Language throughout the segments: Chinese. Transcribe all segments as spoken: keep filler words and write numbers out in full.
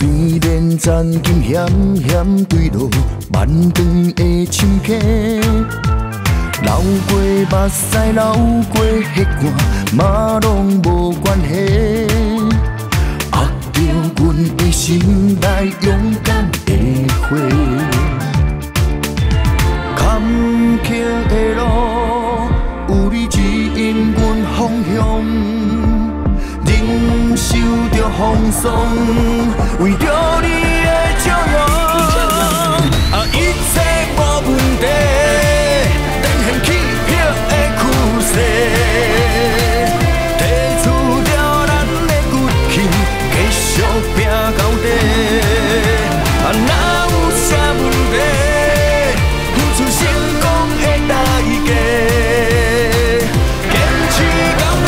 虽然残金险险坠落，万丈的深溪，流过目屎，流过血汗，嘛拢无关系。握着阮的心内勇敢的花，坎坷的路有你指引阮方向。 忍受着风霜，为着你的笑容，啊，一切无问题，展现起魄的趋势，提出了咱的骨气，继续拼到底。啊，哪有啥问题？付出成功的代价，坚持到底，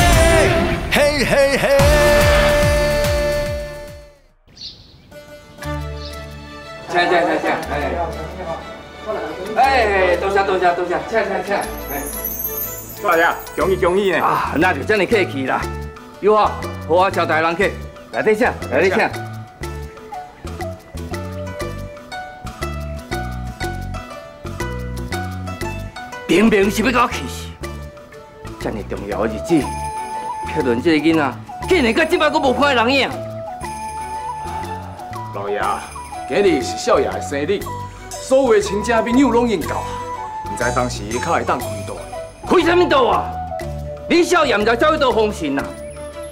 嘿嘿嘿。 下下下下，哎，哎，多谢多谢多谢，请请请，哎，大爷，恭喜恭喜呢！啊，那就真哩客气啦。有啊，好啊，招待人客，来这请，来这请。明明是要搞气死，真哩重要的日子，撇轮这个囡仔，竟然到即摆阁无看人影。老爷。 今日是少爷的生日，所有的亲戚朋友拢应到啊，唔知当时较会当开刀。开什么刀啊？你少爷唔知走去倒风神啊？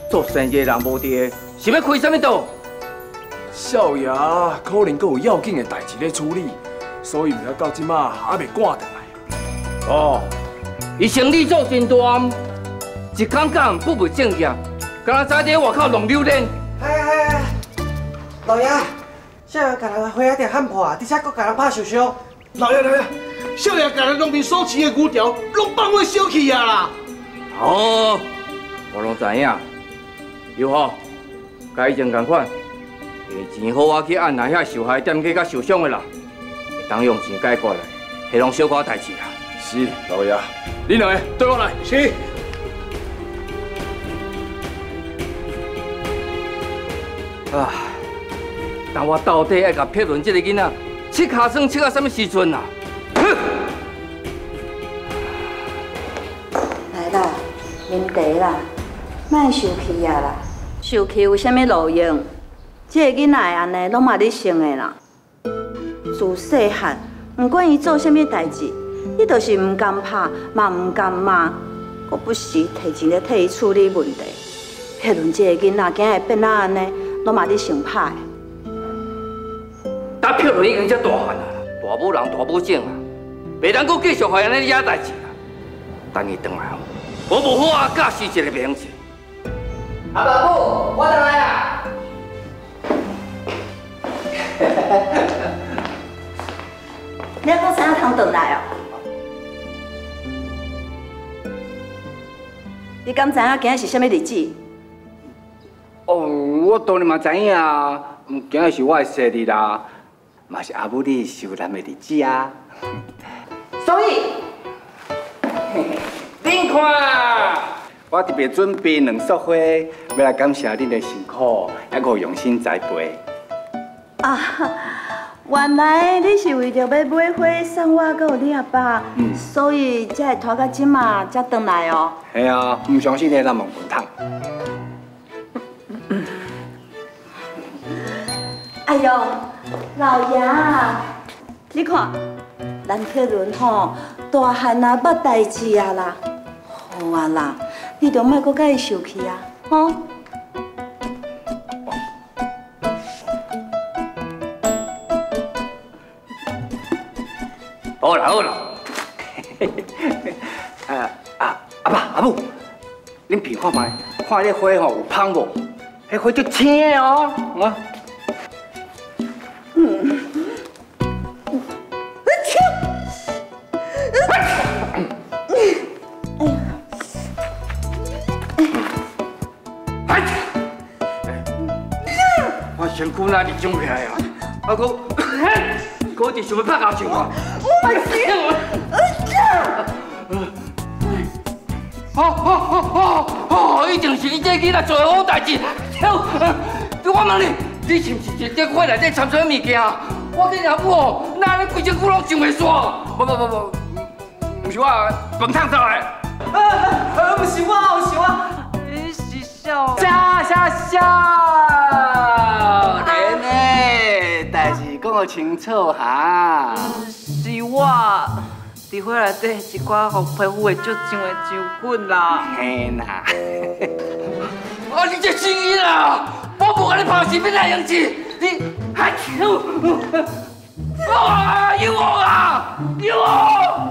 做生意的人无伫，是要开什么刀？少爷可能阁有要紧的代志咧处理，所以唔晓到即马还未赶回来。哦，伊生意做真大，一天干不务正业，敢若早伫外口弄榴莲。哎哎哎，老爷。 少爷把人花仔店喊破啊！而且佫把人拍受伤。老爷老爷，少爷把人农民所饲的牛条拢放火烧去啊啦！哦，我拢知影。有吼，甲以前同款，下钱好我去按那遐受害店家甲受伤的人，会当用钱解决的，迄拢小可代志啦。是老爷，你两个对我来。是。 但我到底要甲撇轮这个囡仔切脚算切到什么时阵啊？来啦，饮茶啦，莫生气啊啦！生气有啥物路用？这个囡仔安尼拢嘛咧想的啦。自细汉，不管伊做啥物代志，你都是唔敢拍，嘛唔敢骂，我不时提钱咧替伊处理问题。撇轮这个囡仔今日变哪安尼，拢嘛咧想歹。 啊！票轮已经遮大汉啊，大母人、大母种啊，袂当阁继续害安尼惹代志啦。等伊回来吼，我无好啊，教示一个袂用做。阿爸母，我回来啊！你讲啥通回来哦？你敢知影今日是啥物日子？哦，我当然嘛知影啊，今日是我的生日啦。 嘛是阿母你受难的日子啊，所以，恁看，我特别准备两束花，要来感谢恁的辛苦，还有用心栽培。啊，原来你是为着要买花送我，还有你阿爸，嗯、所以才会拖到即嘛才回来哦。系啊，唔相信你咱问滚烫。哎呦！ 老爷，你看，咱撇轮吼，大汉啊，捌代志啊啦，好啊啦，你着莫阁甲伊受气啊，吼。好啦好啦，啊啊阿爸阿母，恁鼻看卖，看迄花吼有香无？迄花足青的哦，啊。 身躯哪里肿起来啊？啊，哥，哥就想要拍跤球啊！我死！好好好好好，一定是你这囡仔做好代志。我问你，你是不是伫顶款内底掺啥物件？我跟你阿母，哪能规只骨拢上袂煞？不不不不，唔是我，滚烫上来。啊啊，唔是我，唔是我，你是笑。笑笑笑，人呢？但是讲个清楚哈。是我。 伫花内底一寡互皮肤会灼伤的酒粉啦，嘿啦！啊，你这声音啦，我无甲你拍视频来用钱，你还求？啊，有我啊，有我！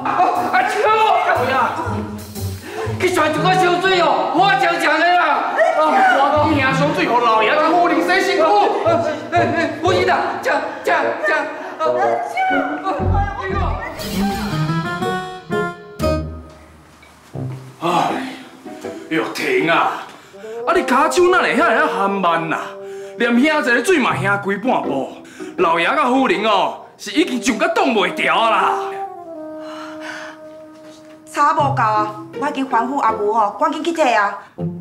啊，求！不要！去选一罐烧水哦，我常常的啦。我讲呀，烧水给老爷子喝，你洗身躯。哎哎，不是啦，这这这。哎呦！ 哎，玉婷啊，啊你骹手哪会遐尔含慢呐？连兄一个水嘛兄规半步，老爷甲夫人哦是已经上甲挡袂住啊啦。差无够啊，我已经吩咐阿牛吼，赶紧去摕啊。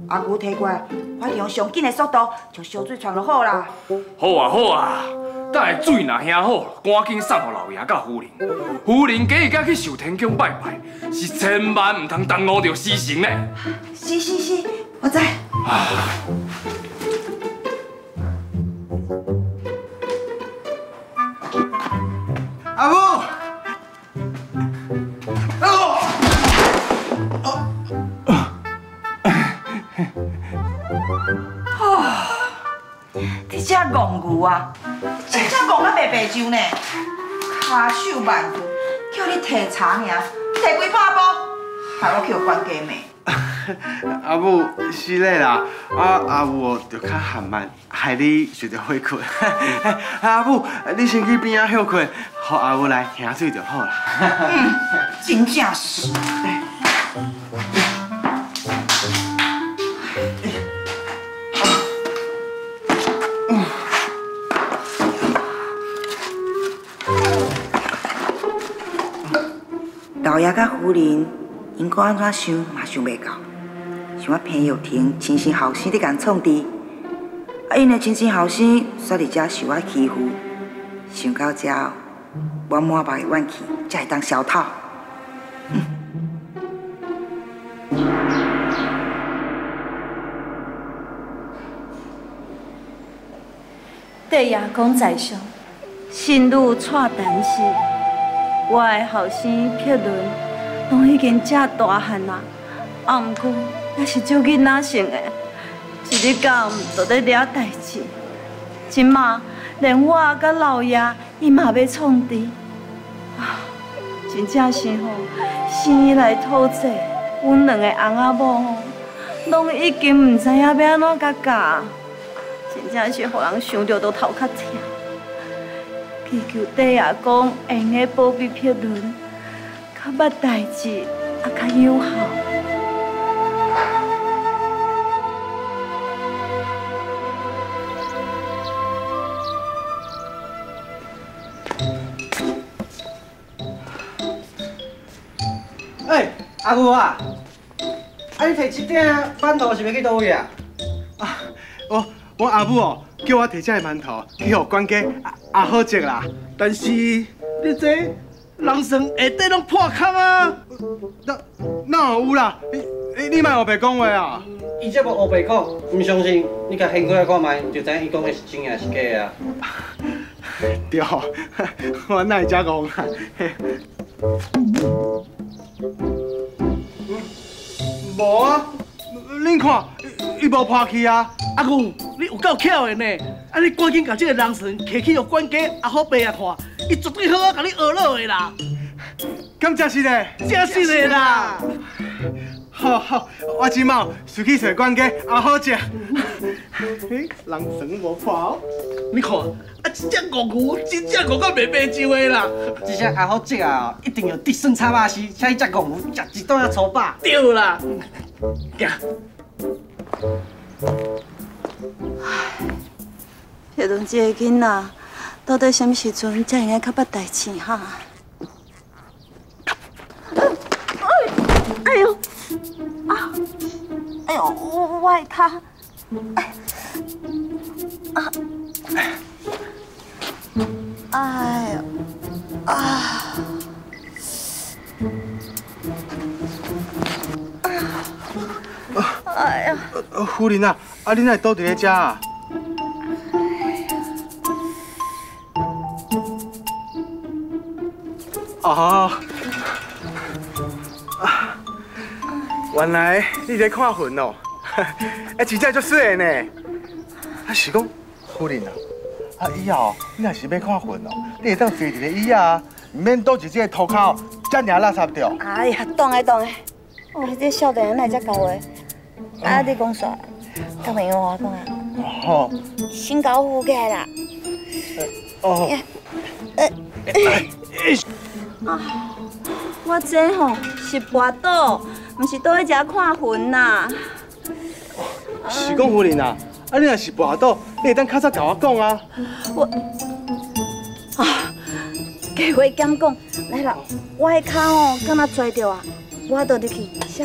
阿牛摕过来，我用上紧的速度将烧水传落好啦。好啊好啊，等下水若兄好，赶紧送互老爷甲夫人。夫人今日甲去寿天宫拜拜。 是千万唔通耽误着时辰嘞！是是是，我知。阿母，阿母，啊！你只戆牛啊，真正戆到白白上呢，骹手慢，叫你提茶尔。 提几百包，害我去有冤家妹。阿母是嘞啦，啊阿母就较含慢，害你受着委屈。阿母，你先去边仔休困，让阿母来喝水就好啦。嗯，真正是。老爷甲夫人，因该安怎想嘛想袂到，想我偏玉婷亲生后生伫共创治，啊因的亲生后生煞伫遮受我欺负，想到遮，我满目的怨气才会当消透。帝爷公在上，新女蔡丹氏。 我的后生碧伦，拢已经遮大汉啦，啊，毋过也是照囡仔性的，一日到晚都在惹代志。即马连我甲老爷，伊嘛要创治，啊，真正是吼，生伊来讨债，阮两个翁仔某吼，拢已经毋知影要安怎甲教，真正是互人想着都头壳痛。 祈求帝爷公用个保庇碧伦，较捌代志，也较有效。哎、欸，阿牛啊，啊你摕这鼎馒头是要去倒位啊？啊，我我阿母哦，叫我摕这个馒头去互管家。 啊，好食啦！但是你这人参下底拢破壳啊，哪哪有啦？你你莫胡白讲话啊！伊这无胡白讲，唔相信你甲掀开来看卖，就知伊讲的是真也是假啊！对，我哪会遮戆啊？无啊，恁看，伊无破去啊！阿牛，你有够巧的呢！ 啊！你赶紧把这个人参摕去予管家阿虎伯啊看，伊绝对好啊，甲你学落的啦。敢真是嘞，真是嘞啦。好好，我即马随去找管家阿虎食。嘿，人参无破哦。你看，啊，真正戆牛，真正戆到白白上的啦。这只阿虎食啊，一定要得算炒肉丝，请伊只戆牛食一顿啊粗饱。对啦。行。唉。 碧伦这个囡仔，到底什么时阵才应该较捌代志哈？哎呦，啊，哎呦，我的脚，哎，啊，哎呀，啊！哎呀！夫人啊，啊，你奈倒伫咧遮啊？ 哦，啊，原来你在看云哦，哎，真正足水的呢。啊，是讲夫人啊，啊以后你若是要看云哦，你会当坐一个椅啊，唔免倒伫这个涂骹，遮尔垃圾着。哎呀，懂的懂的。哦，这少年人哪会遮厚的？啊，你讲啥？甲朋友我讲啊。哦。新高富起来啦。哦。哎哎。 啊，我这吼是跋倒，唔是倒去遮看云呐。是讲夫人啊，啊你若是跋倒，你等较早甲我讲啊。我啊，计话减讲，来啦，我迄脚吼敢若拽着啊，我倒入去，少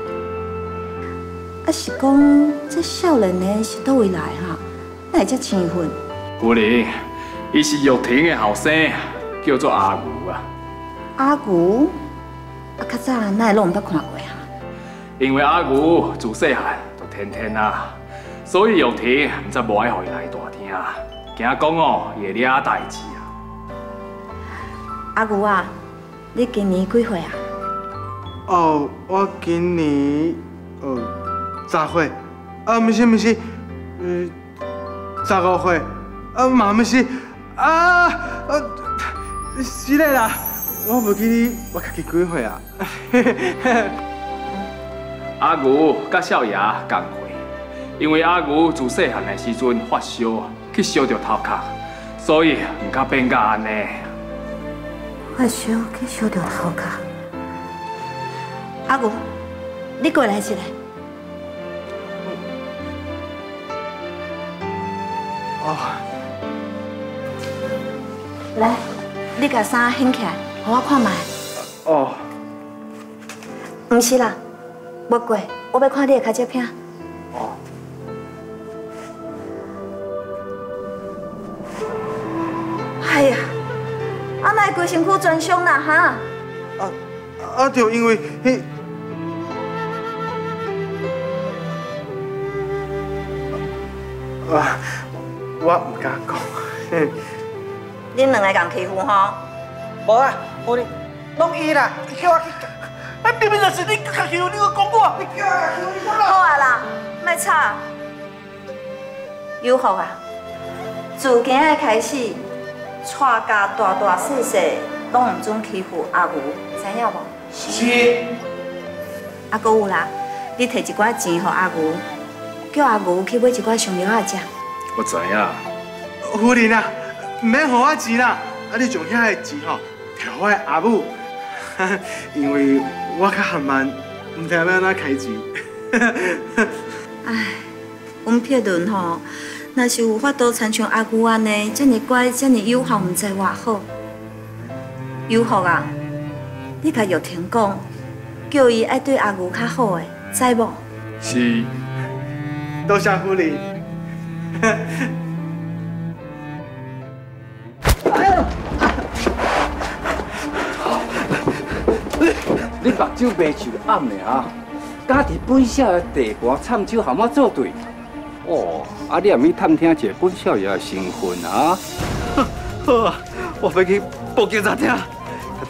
啊是讲这少年的是倒位来哈，哪会遮青粉？夫人，伊是玉婷的后生，叫做阿牛啊。阿牛，啊较早哪会拢唔捌看过啊？ 因为阿牛自细汉就天天啊，所以玉婷唔则无爱互伊来大厅啊，惊讲哦会惹代志啊。阿牛啊，你今年几岁啊？哦，我今年呃十岁，啊，唔是唔是，嗯，十五岁，啊嘛唔是，啊，呃、啊，是嘞啦，我唔记得我家己几岁啊。阿牛甲少爷同岁，因为阿牛自细汉的时阵发烧，去烧着头壳，所以毋敢变甲安尼。发烧去烧着头壳，阿牛，你过来一下。哦，来，你甲衫掀起来，互我看卖。哦，唔是啦。 莫过，我要看你的脚趾片。哦。哎呀，啊，那规身躯全伤啦哈！啊啊，就因为迄……啊，我唔敢讲。恁两个共欺负吼？无啊，无哩，拢伊啦，叫我去。 啊！明明就是你家己，你阁讲我，你家己你讲啦。好啊啦，莫吵。有福啊！自今日开始，全家大大细细拢唔准欺负阿牛，知影无？是。啊，阁有啦，你摕一寡钱给阿牛，叫阿牛去买一寡香料仔食。我知影。夫人啊，唔免给我钱啦，啊你将遐个钱吼，摕我阿母。 因为我较含慢，唔知要安怎开钱。唉，阮撇轮吼，若是有法度参像阿牛安尼，遮尔乖，遮尔友好，唔知偌好。友好啊，你甲玉婷讲，叫伊爱对阿牛较好诶，知无？是，多谢夫人。你目睭未受暗的啊！家己本少爷地瓜掺酒，含我作对。哦，啊你也免探听一下本少爷的身份啊！好啊，我要去报警察厅，甲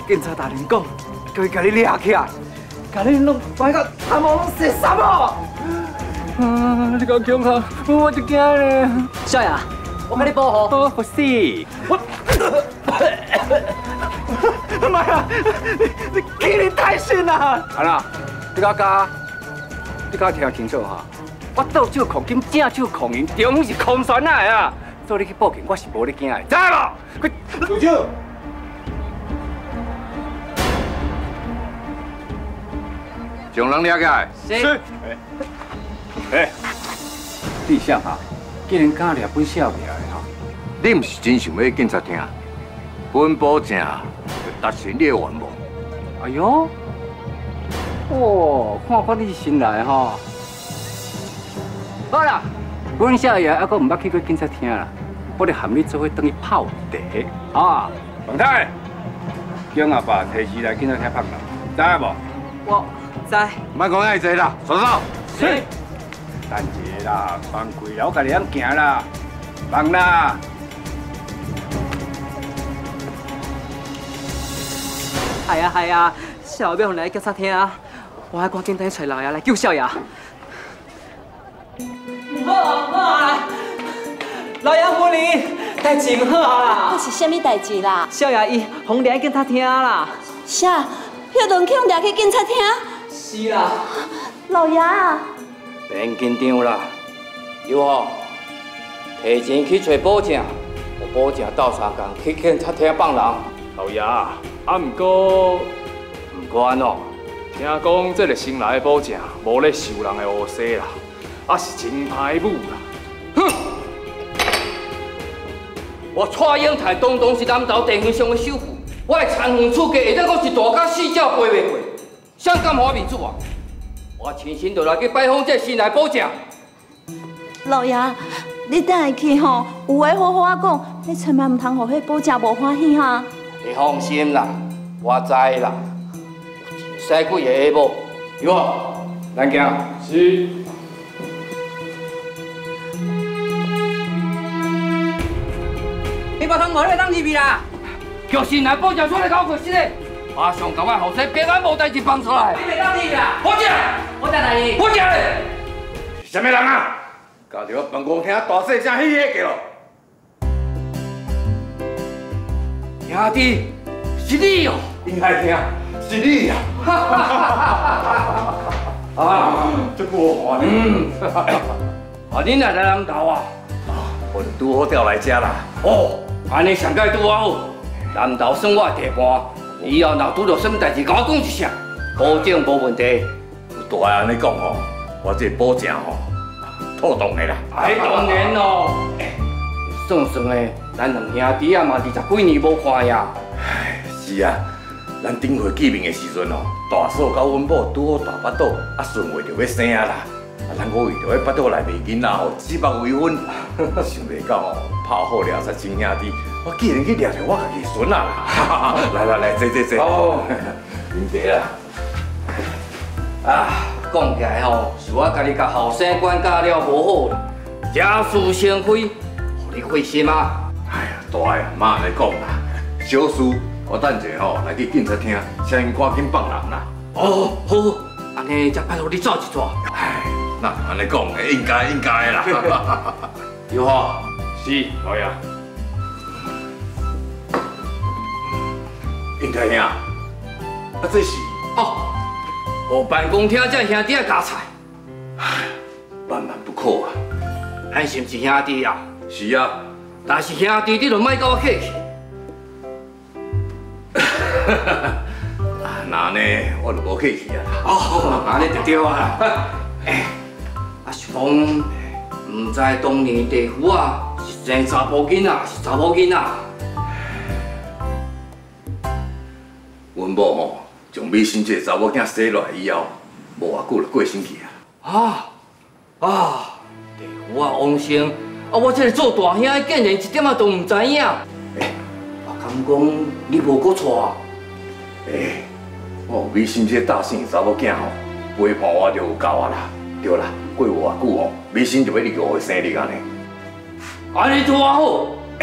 警察大人讲，叫伊甲你掠起来，甲你弄摆到参谋拢洗衫哦！啊，你讲恐吓，我就惊咧。少爷，我甲你保护。保护死！我。 妈呀！你你欺人太甚啦！安那，你敢教？你敢听清楚哈？我倒手狂金，正手狂银，中午是空酸奶啊！做你去报警，我是无咧惊的，知无？队长，众人了解。是。哎，地下哈，竟然敢抓本少爷的哈！你唔是真想要警察厅？本保证就达成你的愿望。哎呦，哦，看看你新来哈！好啦，本少爷还阁唔捌去过警察厅啦，我哋含你做伙等于泡茶啊！王太，叫阿爸提前来警察厅拍人，知阿无？我知。唔好讲遐济啦，走走。是。 等一下啦，放开了，我家己通行啦，放啦。系啊系啊，少爷要来警察厅啊，我还赶紧等伊找来啊，来救少爷。好啊好啊，老爷夫人，代志唔好啊啦。那是什么代志啦？少爷伊红掠去警察厅啦。啥？迄两枪掠去警察厅？是啦。老爷。 免紧张啦，有哦，提前去找保证，有保证到三工去警察厅放人。老爷，啊毋过，毋过安怎？听讲这个新来的保证无咧受人的恶势啦，啊是真歹母啦。哼！我蔡英台当当是南投地方上的首富，我的田园厝家下底阁是大甲四鸟飞袂过，谁敢互我面子啊？ 我亲身就来去拜访这新来保证。老爷，你等下去吼，有话好好啊讲，你千万唔通让迄保证无欢喜哈。你放心啦，我知啦。西鬼的下某，有无？咱行。是。你把汤锅来当入去啦，叫新来保证出来搞鬼事嘞！ 马上甲我后生平安无代志放出来。你袂当你啦！保证，我等下你。保证嘞，是啥物人啊？搞到办公厅大细声起起叫。兄弟，是你哦！应该听，是你呀！哈哈哈哈哈哈！啊，真过分。嗯，啊，恁也来南投啊？啊，我拄好调来遮啦。哦，安尼上届拄我好，南投算我地盘。 以后若拄到什么代志，甲我讲一声，保证无问题。有大安尼讲吼，我这保证吼，妥当的啦。哎，当然咯。算算的，咱两兄弟啊嘛二十几年无看呀。唉，是啊，咱顶回见面的时阵哦，大嫂甲阮某拄好大巴肚，啊顺话就要生啊啦。啊，咱五位着喺巴肚内面囡仔吼，指腹为婚。想袂到哦，拍好了才亲兄弟。 我既然去抓着我家己孙啊！来来来，坐坐坐。哦，饮茶啦。啊，讲起来吼，是我家己甲后生管教了无好，惹是生非，互你费心啊。哎呀，大个妈来讲啦，小事我等者吼来去警察厅，请因赶紧放人啦。哦，好，安尼才拜托你走一撮。哎，那安尼讲的应该应该啦。有吼？是，老爷。 应该呀，啊，这是哦，我办公厅这兄弟加菜，万万不可啊！咱是不是兄弟啊？是啊，但是兄弟你就莫跟我客气。啊，那呢，我就无客气啊。哦，安尼就对啊。哎，啊是讲，唔知当年地府啊是生查甫囡仔，是查某囡仔。 阮某吼，从美心这查某囝生落来以后，无偌久就过身去啊！啊啊！地府啊，王生啊，我这个做大兄的竟然一点仔都唔知影。哎，我敢讲你无搁娶啊？哎，我美心这大姓查某囝吼，陪伴我就有够啊啦。对啦，过偌久吼，美心就要你五月生日安尼。安尼拄啊好，哎，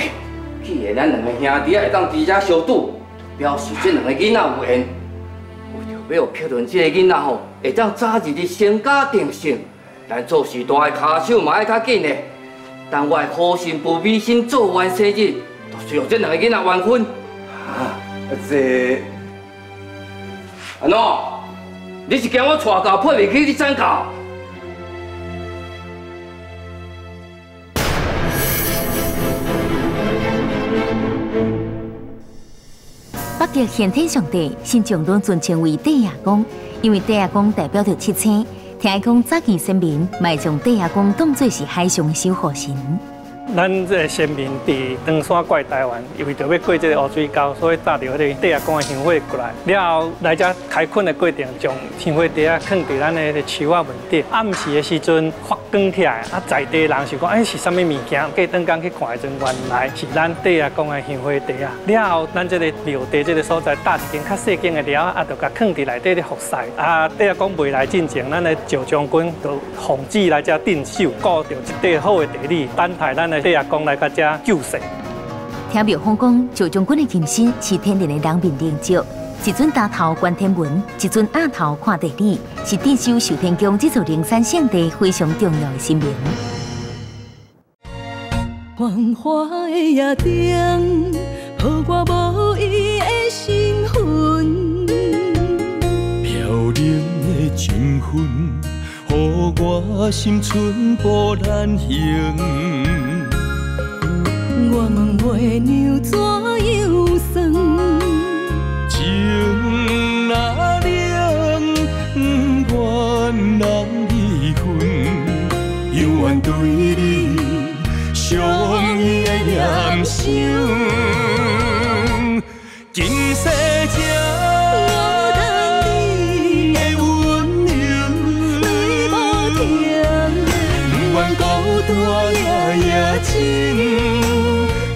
既然咱两个兄弟会当伫遮相拄。 表示这两个囡仔有缘，为着要评论这个囡仔吼，会当早日日成家定性，咱做事大个骹手嘛爱较紧嘞。但我个好心不美心做完生日，就是让这两个囡仔完婚。啊，这安怎？你是惊我娶到配袂起你怎搞？ 北极玄天上帝，信众拢尊称为帝爷公，因为抵押公代表着七星，听讲早期先民卖将抵押公当作是海上的守护神。咱这个先民伫长山过台湾，因为着要过这个黑水沟，所以搭着迄个抵押公的香火过来。了后来遮开垦的过程，将香火底啊放伫咱的树啊门底。暗时的时阵发光起来，啊在地人想讲，哎是啥物物件？过灯光去看的阵，原来是咱抵押公的香火底啊。了后咱这个庙地这个所在搭一间较细间的了，啊着甲放伫内底咧防晒。啊抵押公未来进前，咱的石将军着防止来遮镇守，顾着一块好的地理，等待咱的。 抵押公来到这救世。听庙方讲，石将军的金身是天然的人面灵石，一尊大头观天文，一尊二头看地理，是镇守寿天宫这座灵山圣地非常重要的神明。繁华的夜灯，予我无伊的身份；飘零的情分，予我心寸步难行。 我问月娘怎样算？情若冷，不愿人离分，犹原对你相依的念想。今世情。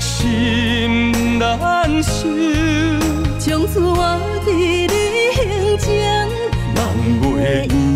心难收，从此我伫你胸前，望袂。